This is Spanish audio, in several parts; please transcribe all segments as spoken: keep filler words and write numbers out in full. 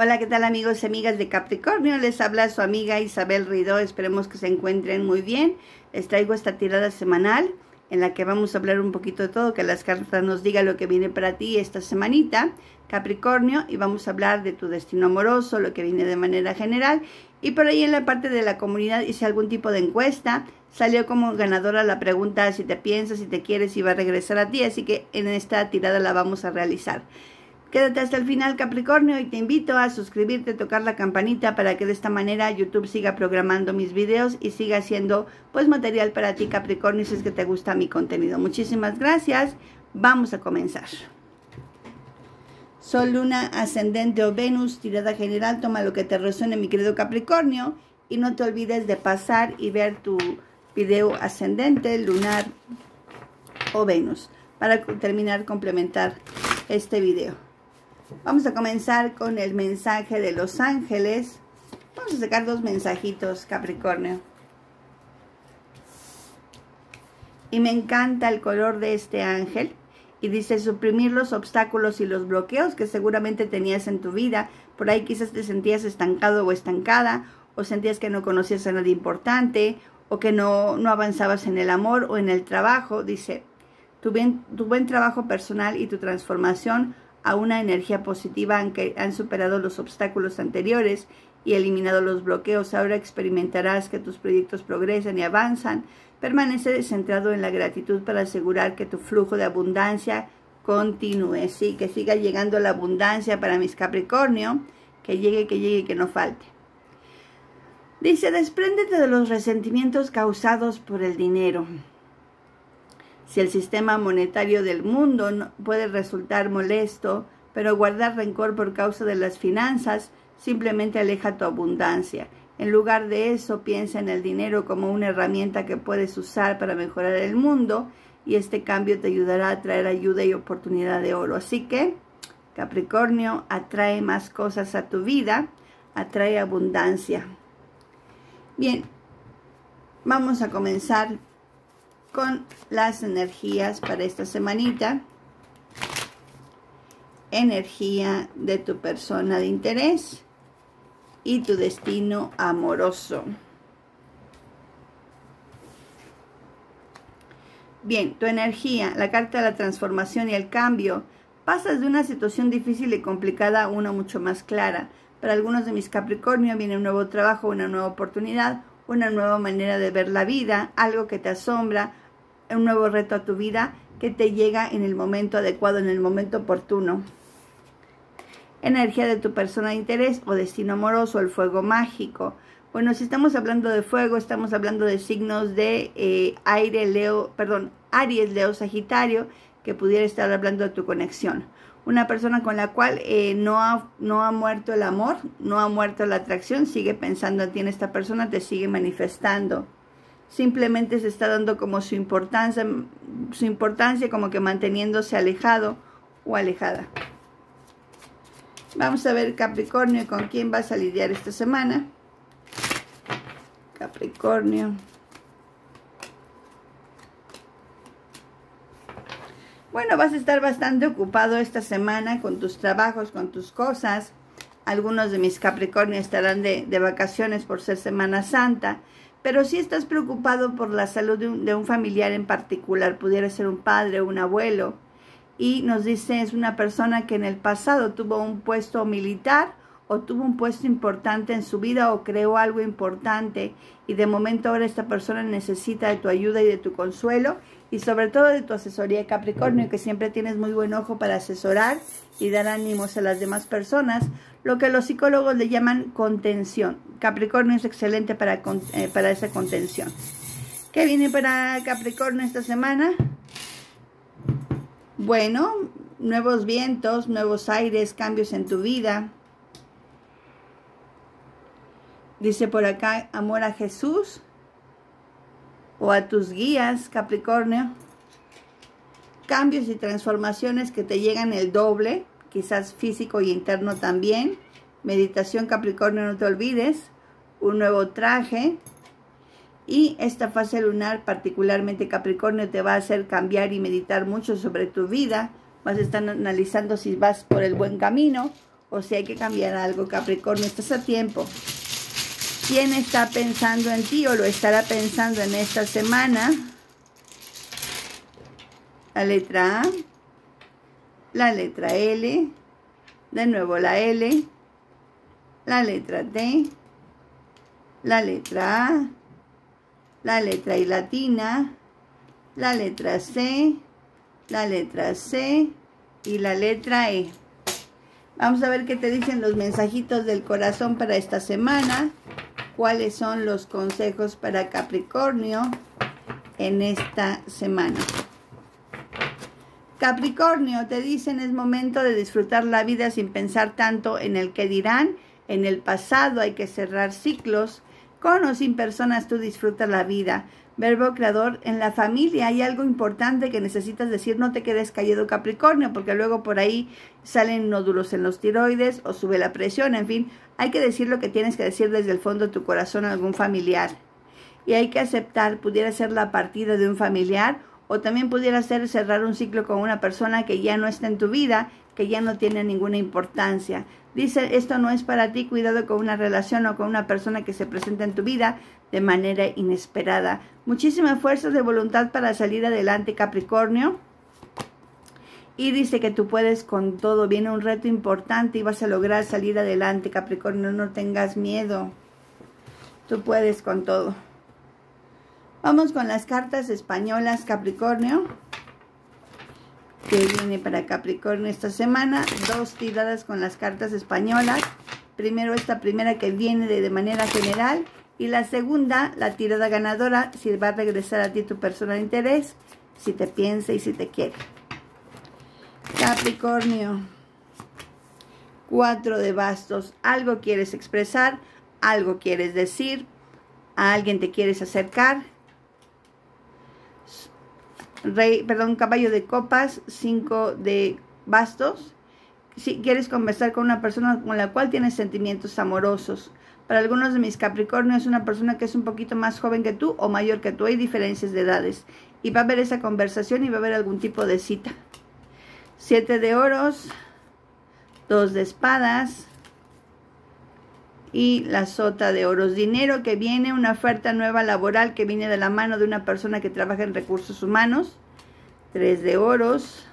Hola, ¿qué tal amigos y amigas de Capricornio? Les habla su amiga Isabel Rideau. Esperemos que se encuentren muy bien. Les traigo esta tirada semanal en la que vamos a hablar un poquito de todo, que las cartas nos digan lo que viene para ti esta semanita, Capricornio, y vamos a hablar de tu destino amoroso, lo que viene de manera general. Y por ahí en la parte de la comunidad hice algún tipo de encuesta. Salió como ganadora la pregunta si te piensas, si te quieres, si va a regresar a ti. Así que en esta tirada la vamos a realizar. Quédate hasta el final, Capricornio, y te invito a suscribirte, tocar la campanita para que de esta manera YouTube siga programando mis videos y siga haciendo pues material para ti, Capricornio, si es que te gusta mi contenido. Muchísimas gracias. Vamos a comenzar. Sol, Luna, Ascendente o Venus, tirada general, toma lo que te resuene, mi querido Capricornio, y no te olvides de pasar y ver tu video ascendente, lunar o Venus para terminar, complementar este video. Vamos a comenzar con el mensaje de los ángeles. Vamos a sacar dos mensajitos, Capricornio. Y me encanta el color de este ángel. Y dice, suprimir los obstáculos y los bloqueos que seguramente tenías en tu vida. Por ahí quizás te sentías estancado o estancada. O sentías que no conocías a nadie importante. O que no, no avanzabas en el amor o en el trabajo. Dice, tu, bien, tu buen trabajo personal y tu transformación a una energía positiva aunque han superado los obstáculos anteriores y eliminado los bloqueos. Ahora experimentarás que tus proyectos progresan y avanzan. Permanece centrado en la gratitud para asegurar que tu flujo de abundancia continúe. Sí, que siga llegando la abundancia para mis Capricornio. Que llegue, que llegue, que no falte. Dice, despréndete de los resentimientos causados por el dinero. Si el sistema monetario del mundo puede resultar molesto, pero guardar rencor por causa de las finanzas simplemente aleja tu abundancia. En lugar de eso, piensa en el dinero como una herramienta que puedes usar para mejorar el mundo y este cambio te ayudará a traer ayuda y oportunidad de oro. Así que, Capricornio, atrae más cosas a tu vida, atrae abundancia. Bien, vamos a comenzar con las energías para esta semanita. Energía de tu persona de interés y tu destino amoroso. Bien, tu energía, la carta de la transformación y el cambio. Pasas de una situación difícil y complicada a una mucho más clara. Para algunos de mis Capricornio viene un nuevo trabajo, una nueva oportunidad, una nueva manera de ver la vida, algo que te asombra, un nuevo reto a tu vida que te llega en el momento adecuado, en el momento oportuno. Energía de tu persona de interés o destino amoroso, el fuego mágico. Bueno, si estamos hablando de fuego, estamos hablando de signos de eh, aire, Leo, perdón, Aries, Leo, Sagitario, que pudiera estar hablando de tu conexión. Una persona con la cual eh, no, ha, no ha muerto el amor, no ha muerto la atracción, sigue pensando en ti, en esta persona te sigue manifestando. Simplemente se está dando como su importancia, su importancia como que manteniéndose alejado o alejada. Vamos a ver, Capricornio, con quién vas a lidiar esta semana. Capricornio. Bueno, vas a estar bastante ocupado esta semana con tus trabajos, con tus cosas. Algunos de mis Capricornio estarán de, de vacaciones por ser Semana Santa. Pero si estás preocupado por la salud de un, de un familiar en particular, pudiera ser un padre o un abuelo. Y nos dice, es una persona que en el pasado tuvo un puesto militar o tuvo un puesto importante en su vida o creó algo importante. Y de momento ahora esta persona necesita de tu ayuda y de tu consuelo. Y sobre todo de tu asesoría, Capricornio, que siempre tienes muy buen ojo para asesorar y dar ánimos a las demás personas. Lo que los psicólogos le llaman contención. Capricornio es excelente para, eh, para esa contención. ¿Qué viene para Capricornio esta semana? Bueno, nuevos vientos, nuevos aires, cambios en tu vida. Dice por acá, amor a Jesús. O a tus guías, Capricornio. Cambios y transformaciones que te llegan el doble, quizás físico y interno también. Meditación, Capricornio, no te olvides. Un nuevo traje. Y esta fase lunar, particularmente Capricornio, te va a hacer cambiar y meditar mucho sobre tu vida. Vas a estar analizando si vas por el buen camino o si hay que cambiar algo. Capricornio, estás a tiempo. ¿Quién está pensando en ti o lo estará pensando en esta semana? La letra A, la letra L, de nuevo la L, la letra T, la letra A, la letra I latina, la letra C, la letra C y la letra E. Vamos a ver qué te dicen los mensajitos del corazón para esta semana. ¿Cuáles son los consejos para Capricornio en esta semana? Capricornio, te dicen, es momento de disfrutar la vida sin pensar tanto en el que dirán. En el pasado hay que cerrar ciclos. Con o sin personas, tú disfrutas la vida. Verbo creador, en la familia hay algo importante que necesitas decir. No te quedes callado, Capricornio, porque luego por ahí salen nódulos en los tiroides o sube la presión. En fin, hay que decir lo que tienes que decir desde el fondo de tu corazón a algún familiar. Y hay que aceptar, pudiera ser la partida de un familiar, o también pudiera ser cerrar un ciclo con una persona que ya no está en tu vida, que ya no tiene ninguna importancia. Dice, esto no es para ti, cuidado con una relación o con una persona que se presenta en tu vida de manera inesperada. Muchísimas fuerzas de voluntad para salir adelante, Capricornio. Y dice que tú puedes con todo, viene un reto importante y vas a lograr salir adelante, Capricornio, no tengas miedo. Tú puedes con todo. Vamos con las cartas españolas, Capricornio. Que viene para Capricornio esta semana. Dos tiradas con las cartas españolas. Primero esta primera que viene de, de manera general. Y la segunda, la tirada ganadora, si va a regresar a ti tu persona de interés, si te piensa y si te quiere. Capricornio, cuatro de bastos. Algo quieres expresar, algo quieres decir, a alguien te quieres acercar. Rey, perdón, caballo de copas, cinco de bastos. Si quieres conversar con una persona con la cual tienes sentimientos amorosos. Para algunos de mis Capricornios, una persona que es un poquito más joven que tú o mayor que tú, hay diferencias de edades. Y va a haber esa conversación y va a haber algún tipo de cita. Siete de oros, dos de espadas y la sota de oros. Dinero que viene, una oferta nueva laboral que viene de la mano de una persona que trabaja en recursos humanos. Tres de oros,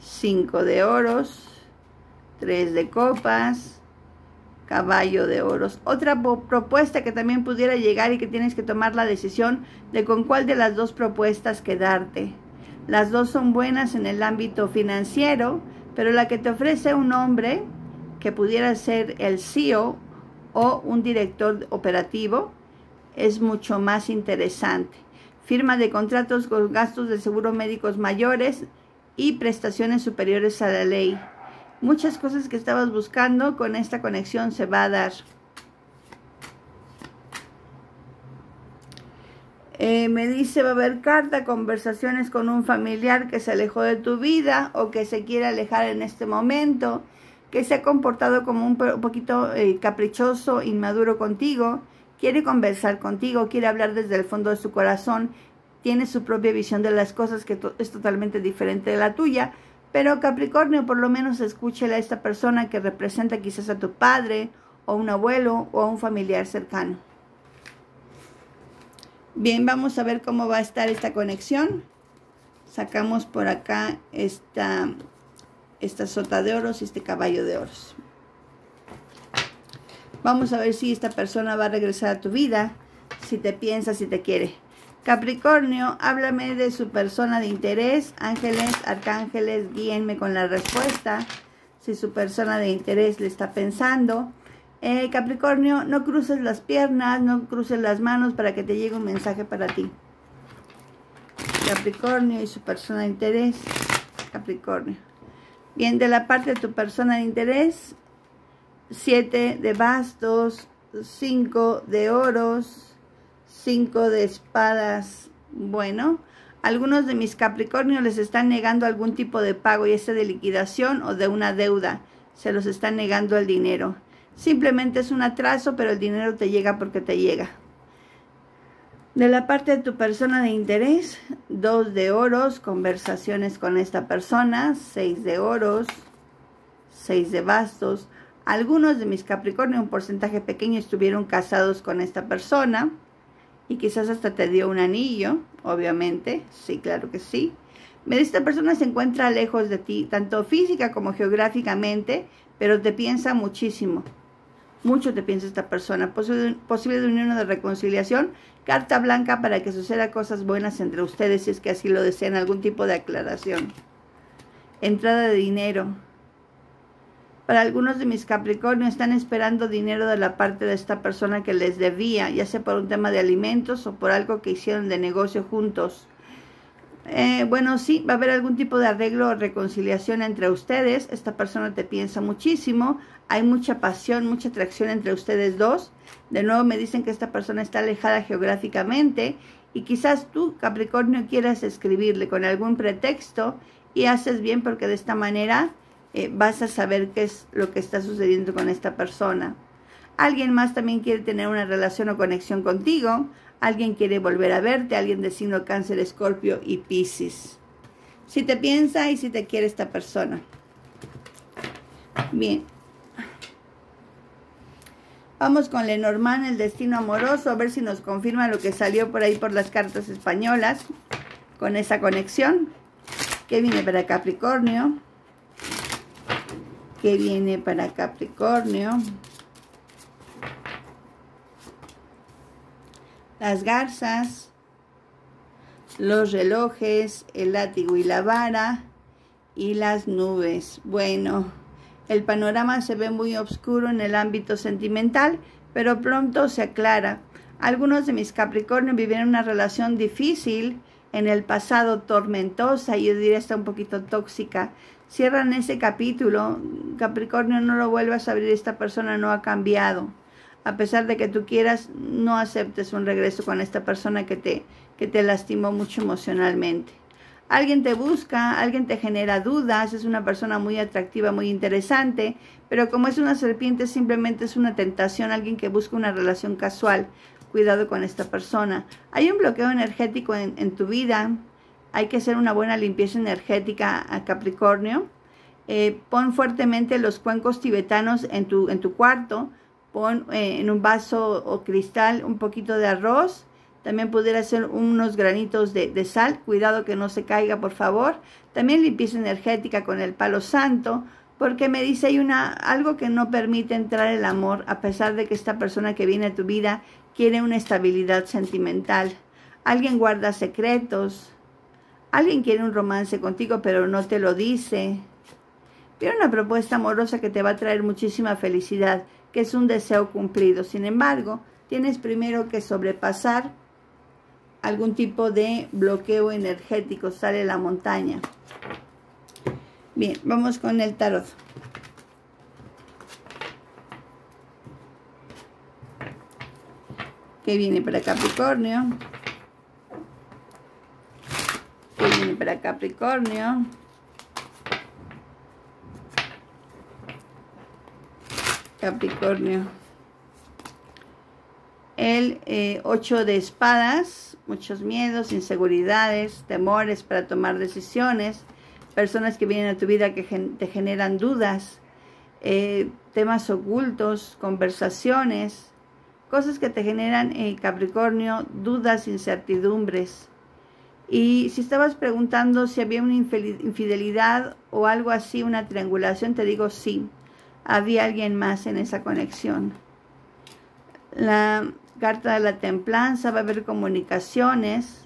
cinco de oros, tres de copas, caballo de oros. Otra propuesta que también pudiera llegar y que tienes que tomar la decisión de con cuál de las dos propuestas quedarte. Las dos son buenas en el ámbito financiero, pero la que te ofrece un hombre que pudiera ser el C E O o un director operativo, es mucho más interesante. Firma de contratos con gastos de seguro médicos mayores y prestaciones superiores a la ley. Muchas cosas que estabas buscando con esta conexión se va a dar. Eh, me dice, va a haber carta, conversaciones con un familiar que se alejó de tu vida o que se quiere alejar en este momento, que se ha comportado como un poquito eh, caprichoso, inmaduro contigo, quiere conversar contigo, quiere hablar desde el fondo de su corazón, tiene su propia visión de las cosas que to- es totalmente diferente de la tuya, pero Capricornio, por lo menos escúchela a esta persona que representa quizás a tu padre, o un abuelo, o a un familiar cercano. Bien, vamos a ver cómo va a estar esta conexión. Sacamos por acá esta... esta sota de oros y este caballo de oros. Vamos a ver si esta persona va a regresar a tu vida, si te piensa, si te quiere. Capricornio, háblame de su persona de interés. Ángeles, arcángeles, guíenme con la respuesta, si su persona de interés le está pensando. Eh, Capricornio, no cruces las piernas, no cruces las manos para que te llegue un mensaje para ti. Capricornio y su persona de interés. Capricornio. Bien, de la parte de tu persona de interés, siete de bastos, cinco de oros, cinco de espadas. Bueno, algunos de mis Capricornios les están negando algún tipo de pago, ya sea de liquidación o de una deuda. Se los están negando el dinero. Simplemente es un atraso, pero el dinero te llega porque te llega. De la parte de tu persona de interés, dos de oros, conversaciones con esta persona, seis de oros, seis de bastos. Algunos de mis Capricornio, un porcentaje pequeño, estuvieron casados con esta persona y quizás hasta te dio un anillo, obviamente, sí, claro que sí. Esta persona se encuentra lejos de ti, tanto física como geográficamente, pero te piensa muchísimo. Mucho te piensa esta persona. Posible unión de reconciliación, carta blanca para que suceda cosas buenas entre ustedes, si es que así lo desean, algún tipo de aclaración. Entrada de dinero. Para algunos de mis Capricornio están esperando dinero de la parte de esta persona que les debía, ya sea por un tema de alimentos o por algo que hicieron de negocio juntos. Eh, bueno, sí, va a haber algún tipo de arreglo o reconciliación entre ustedes. Esta persona te piensa muchísimo. Hay mucha pasión, mucha atracción entre ustedes dos. De nuevo me dicen que esta persona está alejada geográficamente. Y quizás tú, Capricornio, quieras escribirle con algún pretexto. Y haces bien, porque de esta manera eh, vas a saber qué es lo que está sucediendo con esta persona. Alguien más también quiere tener una relación o conexión contigo. Alguien quiere volver a verte, alguien de signo Cáncer, Escorpio y Piscis. Si te piensa y si te quiere esta persona. Bien. Vamos con Lenormand, el destino amoroso, a ver si nos confirma lo que salió por ahí por las cartas españolas con esa conexión. ¿Qué viene para Capricornio? ¿Qué viene para Capricornio? Las garzas, los relojes, el látigo y la vara y las nubes. Bueno, el panorama se ve muy oscuro en el ámbito sentimental, pero pronto se aclara. Algunos de mis Capricornio vivieron una relación difícil en el pasado, tormentosa, y yo diría está un poquito tóxica. Cierran ese capítulo, Capricornio, no lo vuelvas a abrir, esta persona no ha cambiado. A pesar de que tú quieras, no aceptes un regreso con esta persona que te, que te lastimó mucho emocionalmente. Alguien te busca, alguien te genera dudas, es una persona muy atractiva, muy interesante, pero como es una serpiente, simplemente es una tentación, alguien que busca una relación casual. Cuidado con esta persona. Hay un bloqueo energético en, en tu vida, hay que hacer una buena limpieza energética a Capricornio. Eh, pon fuertemente los cuencos tibetanos en tu, en tu cuarto. Pon eh, en un vaso o cristal un poquito de arroz. También pudiera ser unos granitos de, de sal. Cuidado que no se caiga, por favor. También limpieza energética con el palo santo. Porque me dice hay una, algo que no permite entrar el amor. A pesar de que esta persona que viene a tu vida quiere una estabilidad sentimental. Alguien guarda secretos. Alguien quiere un romance contigo pero no te lo dice. Tiene una propuesta amorosa que te va a traer muchísima felicidad, que es un deseo cumplido. Sin embargo, tienes primero que sobrepasar algún tipo de bloqueo energético. Sale la montaña. Bien, vamos con el tarot. ¿Qué viene para Capricornio? ¿Qué viene para Capricornio? Capricornio, el eh, ocho de espadas, muchos miedos, inseguridades, temores para tomar decisiones, personas que vienen a tu vida que gen te generan dudas, eh, temas ocultos, conversaciones, cosas que te generan, eh, Capricornio, dudas, incertidumbres. Y si estabas preguntando si había una infidelidad o algo así, una triangulación, te digo sí. Había alguien más en esa conexión. La carta de la templanza, va a haber comunicaciones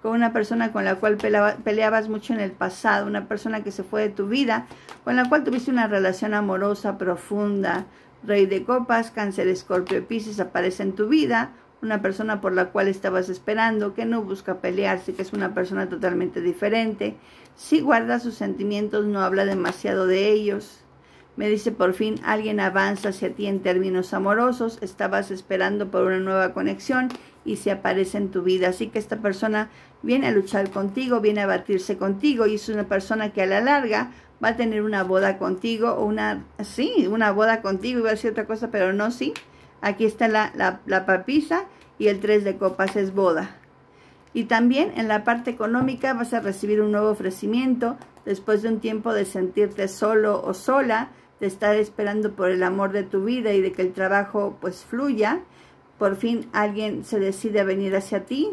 con una persona con la cual peleabas mucho en el pasado, una persona que se fue de tu vida, con la cual tuviste una relación amorosa profunda. Rey de copas, Cáncer, Escorpio y Piscis aparece en tu vida, una persona por la cual estabas esperando, que no busca pelearse, que es una persona totalmente diferente. Si guarda sus sentimientos, no habla demasiado de ellos. Me dice, por fin, alguien avanza hacia ti en términos amorosos. Estabas esperando por una nueva conexión y se aparece en tu vida. Así que esta persona viene a luchar contigo, viene a batirse contigo. Y es una persona que a la larga va a tener una boda contigo. O una, sí, una boda contigo. Iba a decir otra cosa, pero no, sí. Aquí está la, la, la papisa y el tres de copas es boda. Y también en la parte económica vas a recibir un nuevo ofrecimiento. Después de un tiempo de sentirte solo o sola, te está esperando por el amor de tu vida y de que el trabajo pues fluya. Por fin alguien se decide a venir hacia ti.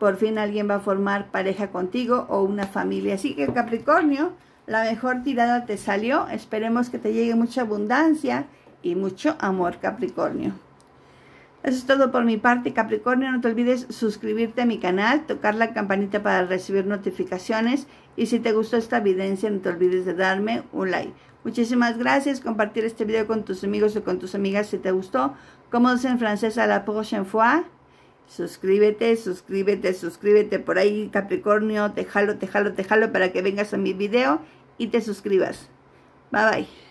Por fin alguien va a formar pareja contigo o una familia. Así que Capricornio, la mejor tirada te salió. Esperemos que te llegue mucha abundancia y mucho amor, Capricornio. Eso es todo por mi parte, Capricornio. No te olvides suscribirte a mi canal, tocar la campanita para recibir notificaciones. Y si te gustó esta evidencia, no te olvides de darme un like. Muchísimas gracias. Compartir este video con tus amigos o con tus amigas si te gustó. Como dicen en francés, à la prochaine fois. Suscríbete, suscríbete, suscríbete por ahí, Capricornio. Te jalo, te jalo, te jalo para que vengas a mi video y te suscribas. Bye, bye.